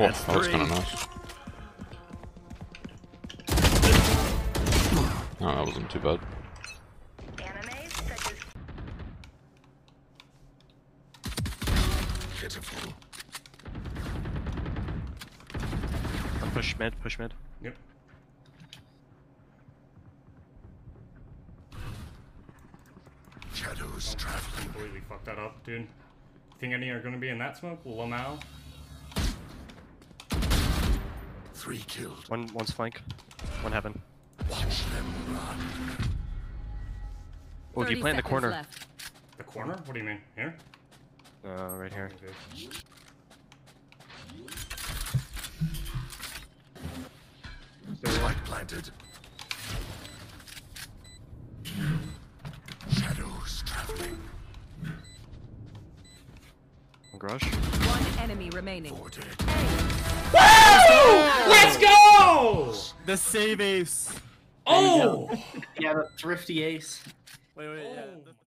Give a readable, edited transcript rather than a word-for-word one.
Oh, that's that was kind of nice. No, that wasn't too bad. Beautiful. Push mid, push mid. Yep. Shadows traveling. I completely fucked that up, dude. Think any are gonna be in that smoke? Well, one now. 3 killed. One's flank. One heaven. Watch them run. Oh, do you play in the corner? Left. The corner? What do you mean? Here? Right here. Okay. Spike planted. Shadows traveling. Garage. One enemy remaining. Woo! Let's go! The save ace. Oh! Yeah, the thrifty ace. Wait, wait, yeah.